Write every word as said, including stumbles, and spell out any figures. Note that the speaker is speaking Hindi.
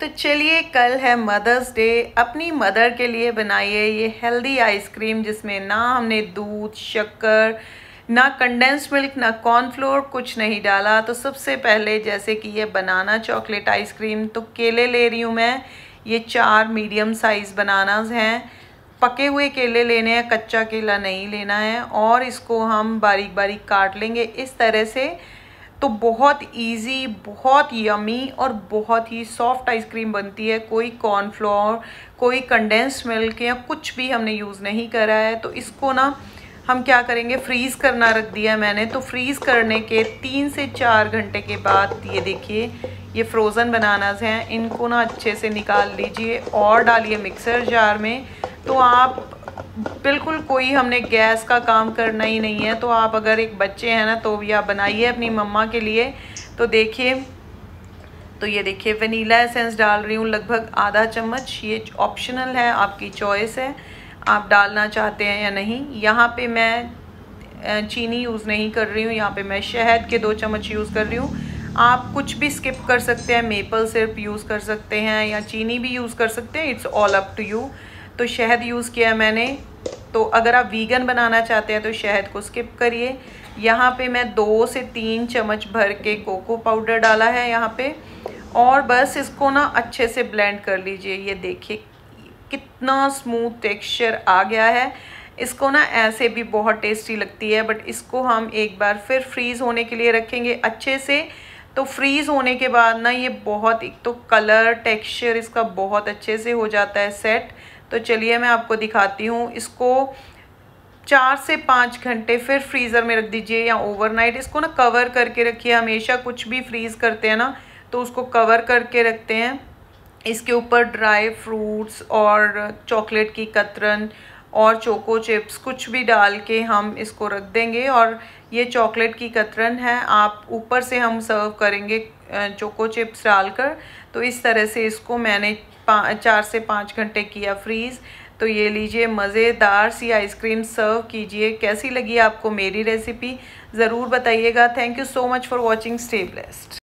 तो चलिए, कल है मदर्स डे। अपनी मदर के लिए बनाइए ये हेल्दी आइसक्रीम, जिसमें ना हमने दूध, शक्कर, ना कंडेंस्ड मिल्क, ना कॉर्नफ्लोर, कुछ नहीं डाला। तो सबसे पहले जैसे कि ये बनाना चॉकलेट आइसक्रीम, तो केले ले रही हूँ मैं। ये चार मीडियम साइज़ बनानास हैं, पके हुए केले लेने हैं, कच्चा केला नहीं लेना है। और इसको हम बारीक बारीक काट लेंगे इस तरह से। तो बहुत इजी, बहुत यमी और बहुत ही सॉफ्ट आइसक्रीम बनती है। कोई कॉर्नफ्लोर, कोई कंडेंस्ड मिल्क या कुछ भी हमने यूज़ नहीं करा है। तो इसको ना हम क्या करेंगे, फ्रीज़ करना रख दिया मैंने। तो फ्रीज़ करने के तीन से चार घंटे के बाद ये देखिए, ये फ्रोज़न बनानास हैं। इनको ना अच्छे से निकाल लीजिए और डालिए मिक्सर जार में। तो आप बिल्कुल, कोई हमने गैस का काम करना ही नहीं है। तो आप अगर एक बच्चे हैं ना, तो भी आप बनाइए अपनी मम्मा के लिए। तो देखिए, तो ये देखिए वनीला एसेंस डाल रही हूँ लगभग आधा चम्मच। ये ऑप्शनल है, आपकी चॉइस है, आप डालना चाहते हैं या नहीं। यहाँ पे मैं चीनी यूज़ नहीं कर रही हूँ, यहाँ पे मैं शहद के दो चम्मच यूज़ कर रही हूँ। आप कुछ भी स्किप कर सकते हैं, मेपल सिरप यूज़ कर सकते हैं या चीनी भी यूज़ कर सकते हैं, it's all up to you. तो शहद यूज़ किया है मैंने। तो अगर आप वीगन बनाना चाहते हैं तो शहद को स्किप करिए। यहाँ पे मैं दो से तीन चम्मच भर के कोको पाउडर डाला है यहाँ पे। और बस इसको ना अच्छे से ब्लेंड कर लीजिए। ये देखिए कितना स्मूथ टेक्सचर आ गया है। इसको ना ऐसे भी बहुत टेस्टी लगती है, बट इसको हम एक बार फिर फ्रीज़ होने के लिए रखेंगे अच्छे से। तो फ्रीज़ होने के बाद ना ये बहुत, एक तो कलर, टेक्सचर इसका बहुत अच्छे से हो जाता है सेट। तो चलिए मैं आपको दिखाती हूँ। इसको चार से पाँच घंटे फिर फ्रीज़र में रख दीजिए या ओवरनाइट। इसको ना कवर करके रखिए। हमेशा कुछ भी फ्रीज़ करते हैं ना, तो उसको कवर करके रखते हैं। इसके ऊपर ड्राई फ्रूट्स और चॉकलेट की कतरन और चोको चिप्स कुछ भी डाल के हम इसको रख देंगे। और ये चॉकलेट की कतरन है, आप ऊपर से हम सर्व करेंगे चोको चिप्स डालकर। तो इस तरह से इसको मैंने चार से पाँच घंटे किया फ्रीज़। तो ये लीजिए, मज़ेदार सी आइसक्रीम सर्व कीजिए। कैसी लगी आपको मेरी रेसिपी ज़रूर बताइएगा। Thank you so much for watching, stay blessed.